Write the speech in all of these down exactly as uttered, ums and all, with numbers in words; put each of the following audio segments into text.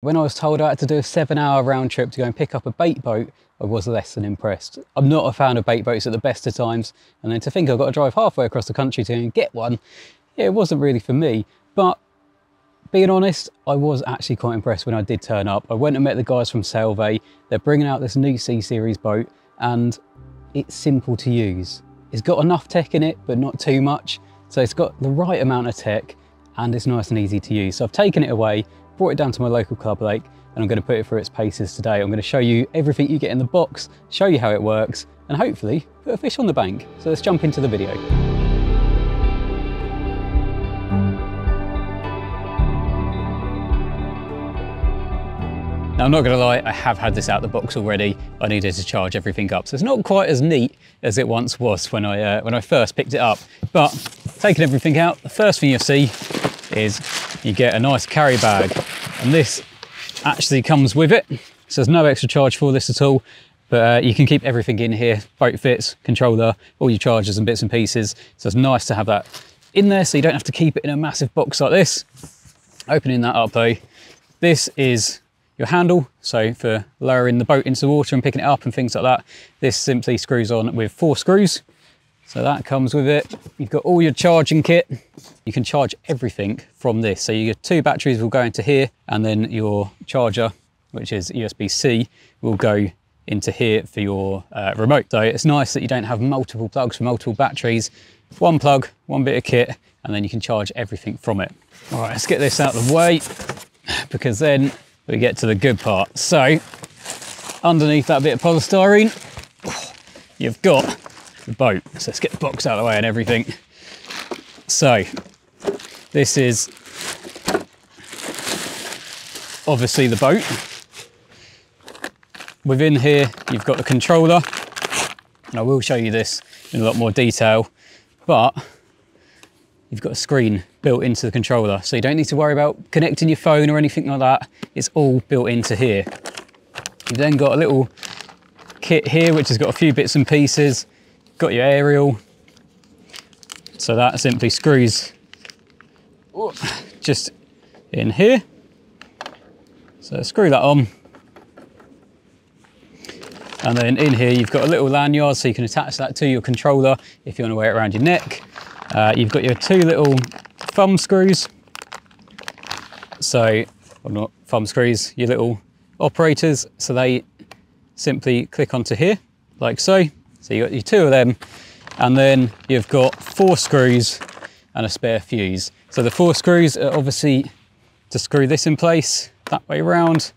When I was told I had to do a seven hour round trip to go and pick up a bait boat, I was less than impressed. I'm not a fan of bait boats at the best of times, and then to think I've got to drive halfway across the country to and get one, yeah, it wasn't really for me. But being honest, I was actually quite impressed when I did turn up. I went and met the guys from Sailvvay. They're bringing out this new C-Series boat, and it's simple to use. It's got enough tech in it, but not too much. So it's got the right amount of tech, and it's nice and easy to use. So I've taken it away, brought it down to my local club lake, and I'm going to put it through its paces today. I'm going to show you everything you get in the box, show you how it works, and hopefully put a fish on the bank. So let's jump into the video. Now, I'm not going to lie, I have had this out of the box already. I needed to charge everything up, so it's not quite as neat as it once was when I, uh, when I first picked it up. But taking everything out, the first thing you'll see is you get a nice carry bag, and this actually comes with it, so there's no extra charge for this at all. But uh, you can keep everything in here: boat fits, controller, all your chargers and bits and pieces. So it's nice to have that in there, so you don't have to keep it in a massive box like this. Opening that up though, this is your handle, so for lowering the boat into the water and picking it up and things like that. This simply screws on with four screws, so that comes with it. You've got all your charging kit. You can charge everything from this, so your two batteries will go into here, and then your charger, which is U S B C, will go into here for your uh, remote. So it's nice that you don't have multiple plugs for multiple batteries. One plug, one bit of kit, and then you can charge everything from it. All right, let's get this out of the way, because then we get to the good part. So underneath that bit of polystyrene, you've got the boat. So let's get the box out of the way and everything. So this is obviously the boat. Within here, you've got the controller, and I will show you this in a lot more detail, but you've got a screen built into the controller, so you don't need to worry about connecting your phone or anything like that. It's all built into here. You've then got a little kit here, which has got a few bits and pieces. Got your aerial. So that simply screws just in here. So screw that on. And then in here, you've got a little lanyard, so you can attach that to your controller if you want to wear it around your neck. Uh, you've got your two little thumb screws, so, or not thumb screws, your little operators, so they simply click onto here, like so. So you've got your two of them, and then you've got four screws and a spare fuse. So the four screws are obviously to screw this in place, that way round,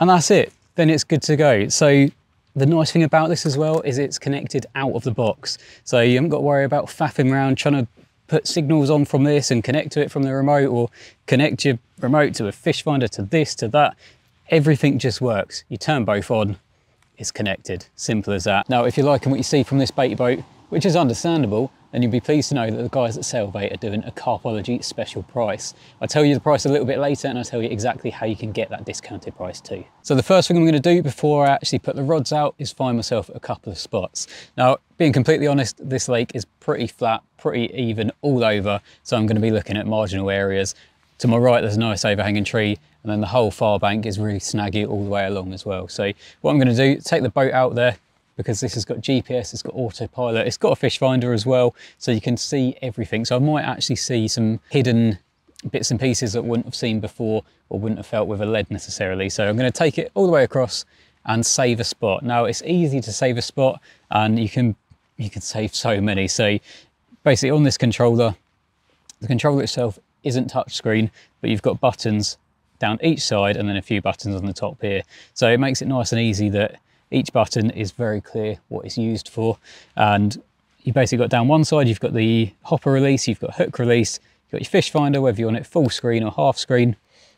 and that's it. Then it's good to go. So the nice thing about this as well is it's connected out of the box. So you haven't got to worry about faffing around trying to put signals on from this and connect to it from the remote, or connect your remote to a fish finder, to this, to that. Everything just works. You turn both on, it's connected. Simple as that. Now, if you're liking what you see from this bait boat, which is understandable, then you'll be pleased to know that the guys at Sailvvay are doing a Carpology special price. I'll tell you the price a little bit later, and I'll tell you exactly how you can get that discounted price too. So the first thing I'm going to do before I actually put the rods out is find myself a couple of spots. Now, being completely honest, this lake is pretty flat, pretty even all over, so I'm going to be looking at marginal areas. To my right, there's a nice overhanging tree, and then the whole far bank is really snaggy all the way along as well. So what I'm going to do, take the boat out there, because this has got G P S, it's got autopilot, it's got a fish finder as well, so you can see everything. So I might actually see some hidden bits and pieces that I wouldn't have seen before, or wouldn't have felt with a lead necessarily. So I'm going to take it all the way across and save a spot. Now, it's easy to save a spot, and you can you can save so many. So basically on this controller, the controller itself isn't touchscreen, but you've got buttons down each side and then a few buttons on the top here. So it makes it nice and easy that each button is very clear what it's used for. And you basically got down one side, you've got the hopper release, you've got hook release, you've got your fish finder, whether you want it full screen or half screen,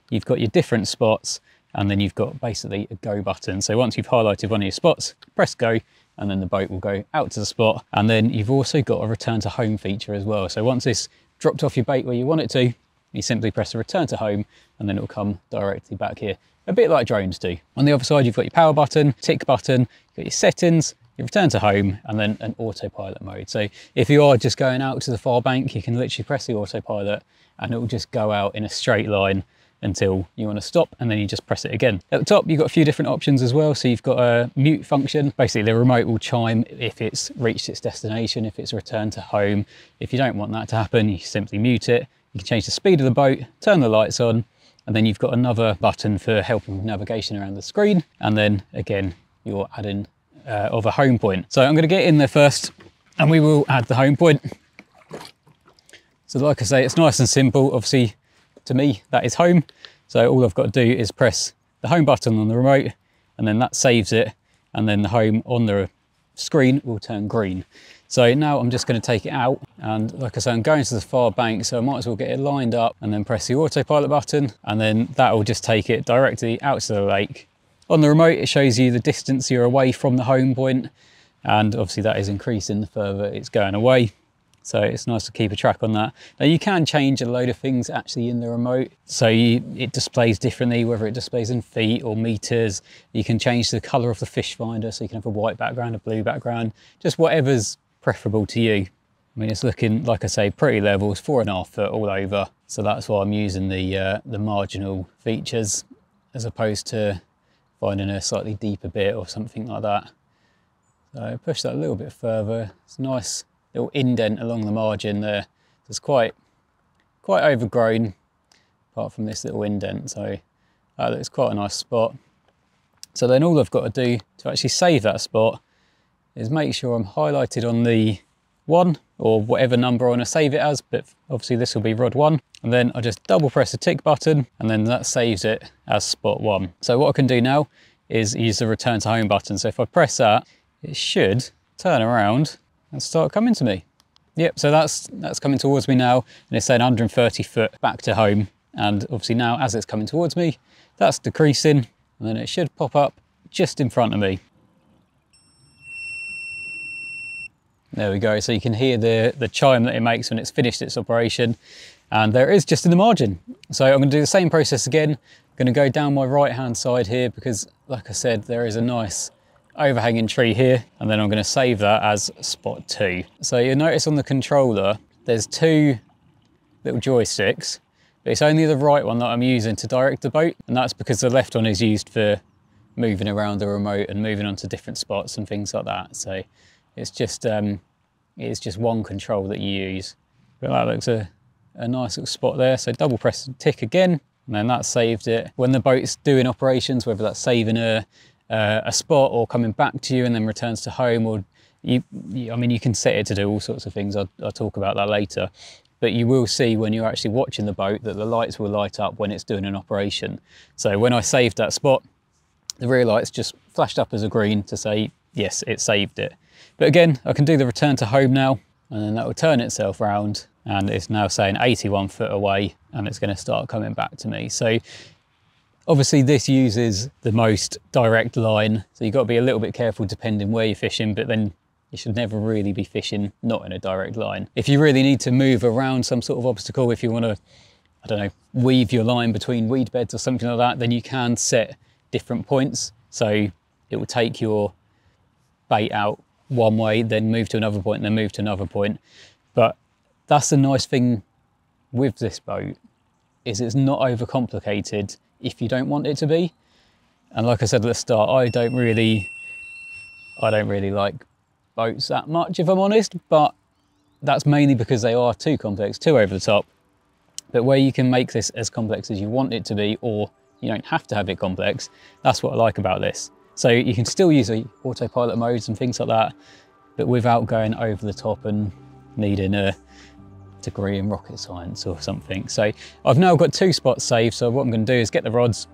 you've got your different spots, and then you've got basically a go button. So once you've highlighted one of your spots, press go, and then the boat will go out to the spot. And then you've also got a return to home feature as well. So once it's dropped off your bait where you want it to, you simply press the return to home, and then it'll come directly back here. A bit like drones do. On the other side, you've got your power button, tick button, you've got your settings, your return to home, and then an autopilot mode. So if you are just going out to the far bank, you can literally press the autopilot and it will just go out in a straight line until you want to stop, and then you just press it again. At the top, you've got a few different options as well. So you've got a mute function. Basically, the remote will chime if it's reached its destination, if it's returned to home. If you don't want that to happen, you simply mute it. You can change the speed of the boat, turn the lights on, and then you've got another button for helping with navigation around the screen. And then again, you're adding uh, of a home point. So I'm going to get in there first, and we will add the home point. So like I say, it's nice and simple. Obviously, to me, that is home. So all I've got to do is press the home button on the remote, and then that saves it. And then the home on the screen will turn green. So now I'm just going to take it out, and like I say, I'm going to the far bank, so I might as well get it lined up and then press the autopilot button, and then that will just take it directly out to the lake. On the remote, it shows you the distance you're away from the home point, and obviously that is increasing the further it's going away. So it's nice to keep a track on that. Now you can change a load of things actually in the remote. So you, it displays differently, whether it displays in feet or meters. You can change the color of the fish finder. So you can have a white background, a blue background, just whatever's preferable to you. I mean, it's looking, like I say, pretty level. It's four and a half foot all over. So that's why I'm using the, uh, the marginal features as opposed to finding a slightly deeper bit or something like that. So push that a little bit further. It's nice. Little indent along the margin there. It's quite quite overgrown, apart from this little indent. So that looks quite a nice spot. So then all I've got to do to actually save that spot is make sure I'm highlighted on the one or whatever number I want to save it as, but obviously this will be rod one. And then I just double press the tick button, and then that saves it as spot one. So what I can do now is use the return to home button. So if I press that, it should turn around and start coming to me. Yep, so that's that's coming towards me now, and it's saying one hundred thirty foot back to home. And obviously now as it's coming towards me, that's decreasing, and then it should pop up just in front of me. There we go. So you can hear the, the chime that it makes when it's finished its operation, and there it is just in the margin. So I'm going to do the same process again. I'm going to go down my right hand side here, because like I said, there is a nice overhanging tree here, and then I'm going to save that as spot two. So you'll notice on the controller there's two little joysticks, but it's only the right one that I'm using to direct the boat, and that's because the left one is used for moving around the remote and moving on to different spots and things like that. So it's just um, it's just one control that you use. But that looks a, a nice little spot there. So double press the tick again, and then that saved it. When the boat's doing operations, whether that's saving a Uh, a spot or coming back to you and then returns to home, or you, you I mean you can set it to do all sorts of things. I'll, I'll talk about that later, but you will see when you're actually watching the boat that the lights will light up when it's doing an operation. So when I saved that spot, the rear lights just flashed up as a green to say yes, it saved it. But again, I can do the return to home now, and then that will turn itself round, and it's now saying eighty-one foot away, and it's going to start coming back to me. So obviously this uses the most direct line, so you've got to be a little bit careful depending where you're fishing, but then you should never really be fishing not in a direct line. If you really need to move around some sort of obstacle, if you want to, I don't know, weave your line between weed beds or something like that, then you can set different points. So it will take your bait out one way, then move to another point, and then move to another point. But that's the nice thing with this boat, is it's not overcomplicated if you don't want it to be. And like I said at the start, I don't really, I don't really like boats that much, if I'm honest, but that's mainly because they are too complex, too over the top. But where you can make this as complex as you want it to be, or you don't have to have it complex, that's what I like about this. So you can still use the autopilot modes and things like that, but without going over the top and needing a degree in rocket science or something. So I've now got two spots saved, so what I'm going to do is get the rods,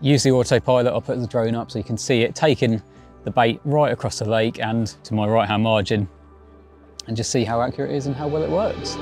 use the autopilot, I'll put the drone up so you can see it taking the bait right across the lake and to my right hand margin, and just see how accurate it is and how well it works.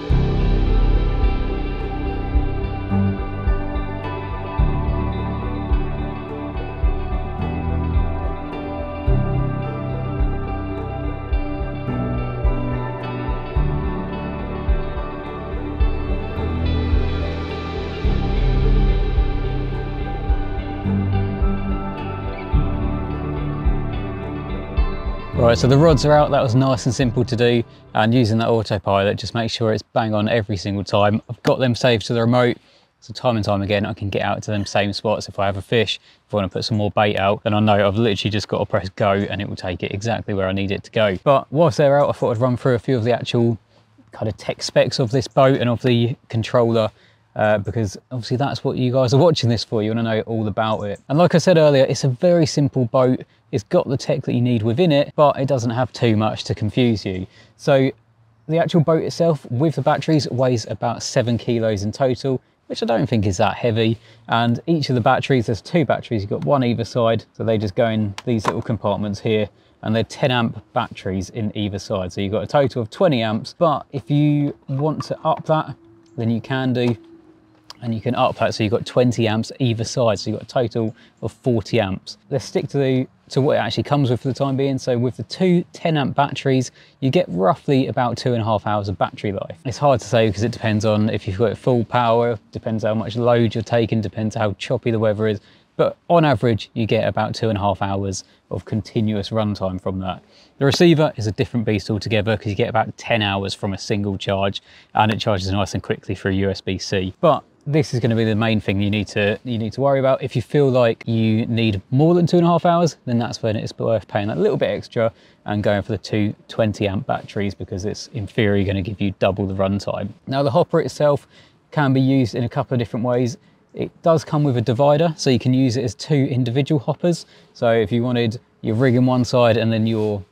Right, so the rods are out. That was nice and simple to do, and using that autopilot just make sure it's bang on every single time. I've got them saved to the remote, So time and time again, I can get out to them same spots. If I have a fish, if I want to put some more bait out, then I know I've literally just got to press go and it will take it exactly where I need it to go. But whilst they're out, I thought I'd run through a few of the actual kind of tech specs of this boat and of the controller, uh, because obviously that's what you guys are watching this for. You want to know all about it. And like I said earlier, it's a very simple boat. It's got the tech that you need within it, but it doesn't have too much to confuse you. So the actual boat itself with the batteries weighs about seven kilos in total, which I don't think is that heavy. And each of the batteries, there's two batteries, you've got one either side. So they just go in these little compartments here, and they're ten amp batteries in either side. So you've got a total of twenty amps, but if you want to up that, then you can do, and you can up that. So you've got twenty amps either side. So you've got a total of forty amps. Let's stick to the to what it actually comes with for the time being. So with the two ten amp batteries, you get roughly about two and a half hours of battery life. It's hard to say because it depends on if you've got full power, depends how much load you're taking, depends how choppy the weather is. But on average, you get about two and a half hours of continuous runtime from that. The receiver is a different beast altogether because you get about ten hours from a single charge, and it charges nice and quickly through U S B C. But this is going to be the main thing you need to you need to worry about. If you feel like you need more than two and a half hours, then that's when it's worth paying that little bit extra and going for the two twenty amp batteries, because it's in theory going to give you double the runtime. Now the hopper itself can be used in a couple of different ways. It does come with a divider, so you can use it as two individual hoppers. So if you wanted your rig in one side and then your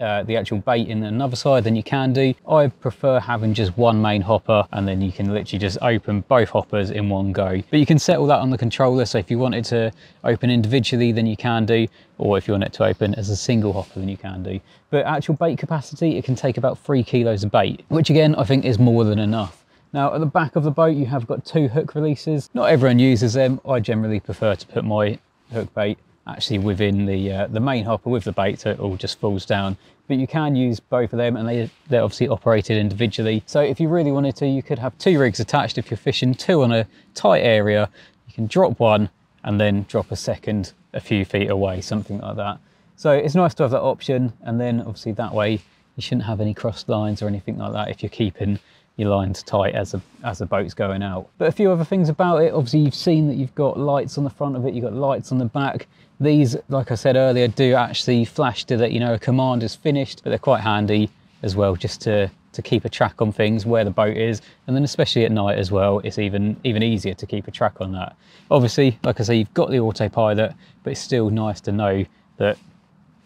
Uh, the actual bait in another side, then you can do. I prefer having just one main hopper, and then you can literally just open both hoppers in one go. But you can set all that on the controller, so if you want it to open individually, then you can do, or if you want it to open as a single hopper, then you can do. But actual bait capacity, it can take about three kilos of bait, which again I think is more than enough. Now at the back of the boat you have got two hook releases. Not everyone uses them. I generally prefer to put my hook bait actually within the uh, the main hopper with the bait, so it all just falls down. But you can use both of them, and they, they're obviously operated individually. So if you really wanted to, you could have two rigs attached. If you're fishing two on a tight area, you can drop one and then drop a second a few feet away, something like that. So it's nice to have that option, and then obviously that way you shouldn't have any crossed lines or anything like that if you're keeping your lines tight as the, as the boat's going out. But a few other things about it, obviously you've seen that you've got lights on the front of it, you've got lights on the back. These, like I said earlier, do actually flash to let you know a command is finished, but they're quite handy as well just to, to keep a track on things, where the boat is, and then especially at night as well, it's even, even easier to keep a track on that. Obviously, like I say, you've got the autopilot, but it's still nice to know that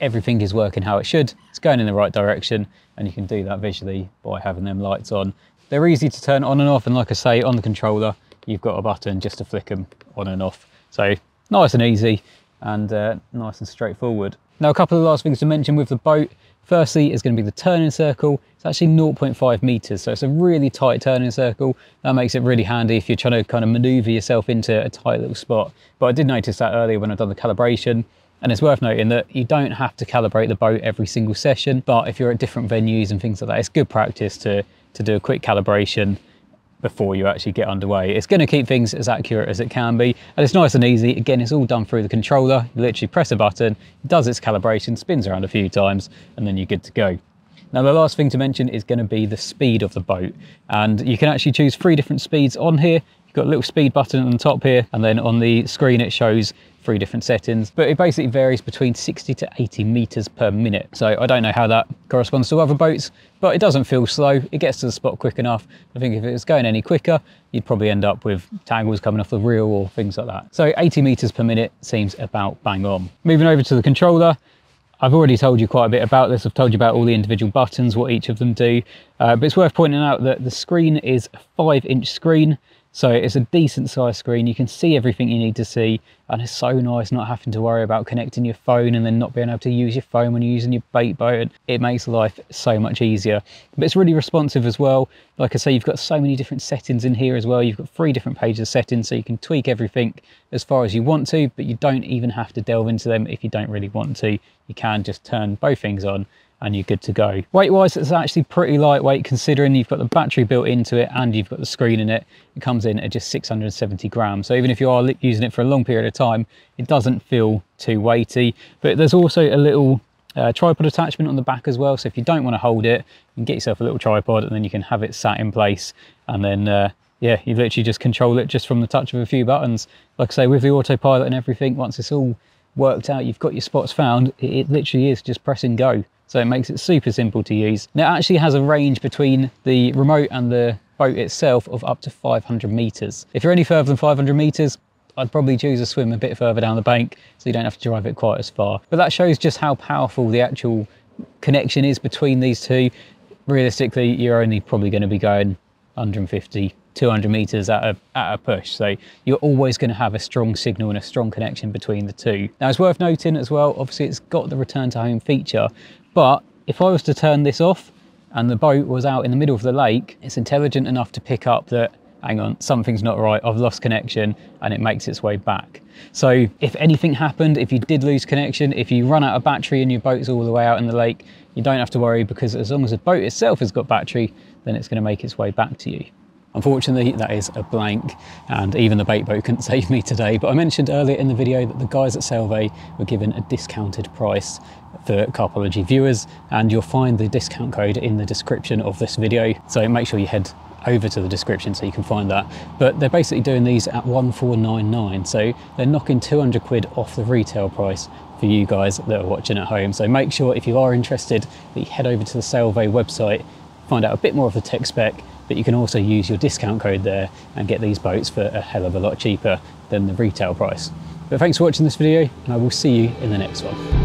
everything is working how it should, it's going in the right direction, and you can do that visually by having them lights on. They're easy to turn on and off, and like I say, on the controller, you've got a button just to flick them on and off. So nice and easy, and uh, nice and straightforward. Now a couple of last things to mention with the boat. Firstly is going to be the turning circle. It's actually zero point five meters, so it's a really tight turning circle. That makes it really handy if you're trying to kind of maneuver yourself into a tight little spot. But I did notice that earlier when I've done the calibration, and it's worth noting that you don't have to calibrate the boat every single session, but if you're at different venues and things like that, it's good practice to to do a quick calibration before you actually get underway. It's going to keep things as accurate as it can be, and it's nice and easy. Again, it's all done through the controller. You literally press a button, it does its calibration, spins around a few times, and then you're good to go. Now the last thing to mention is going to be the speed of the boat, and you can actually choose three different speeds on here. You've got a little speed button on the top here, and then on the screen it shows three different settings, but it basically varies between sixty to eighty meters per minute. So I don't know how that corresponds to other boats, but it doesn't feel slow. It gets to the spot quick enough. I think if it was going any quicker, you'd probably end up with tangles coming off the reel or things like that. So eighty meters per minute seems about bang on. Moving over to the controller, I've already told you quite a bit about this. I've told you about all the individual buttons, what each of them do, uh, but it's worth pointing out that the screen is a five inch screen. So it's a decent size screen. You can see everything you need to see, and it's so nice not having to worry about connecting your phone and then not being able to use your phone when you're using your bait boat. It makes life so much easier. But it's really responsive as well. Like I say, you've got so many different settings in here as well. You've got three different pages of settings, so you can tweak everything as far as you want to, but you don't even have to delve into them if you don't really want to. You can just turn both things on and you're good to go. Weight-wise, it's actually pretty lightweight considering you've got the battery built into it and you've got the screen in it. It comes in at just six hundred seventy grams. So even if you are using it for a long period of time, it doesn't feel too weighty. But there's also a little uh, tripod attachment on the back as well. So if you don't want to hold it, you can get yourself a little tripod, and then you can have it sat in place, and then uh, yeah, you literally just control it just from the touch of a few buttons. Like I say, with the autopilot and everything, once it's all worked out, you've got your spots found, it literally is just press and go. So it makes it super simple to use. Now it actually has a range between the remote and the boat itself of up to five hundred meters. If you're any further than five hundred meters, I'd probably choose to swim a bit further down the bank so you don't have to drive it quite as far. But that shows just how powerful the actual connection is between these two. Realistically, you're only probably going to be going one hundred fifty, two hundred meters at a, at a push. So you're always going to have a strong signal and a strong connection between the two. Now it's worth noting as well, obviously it's got the return to home feature, but if I was to turn this off and the boat was out in the middle of the lake, it's intelligent enough to pick up that, hang on, something's not right, I've lost connection, and it makes its way back. So if anything happened, if you did lose connection, if you run out of battery and your boat's all the way out in the lake, you don't have to worry, because as long as the boat itself has got battery, then it's going to make its way back to you. Unfortunately, that is a blank, and even the bait boat couldn't save me today. But I mentioned earlier in the video that the guys at Sailvvay were given a discounted price for Carpology viewers, and you'll find the discount code in the description of this video. So make sure you head over to the description so you can find that. But they're basically doing these at one four nine nine, so they're knocking two hundred quid off the retail price for you guys that are watching at home. So make sure, if you are interested, that you head over to the Sailvvay website, find out a bit more of the tech spec, but you can also use your discount code there and get these boats for a hell of a lot cheaper than the retail price. But thanks for watching this video, and I will see you in the next one.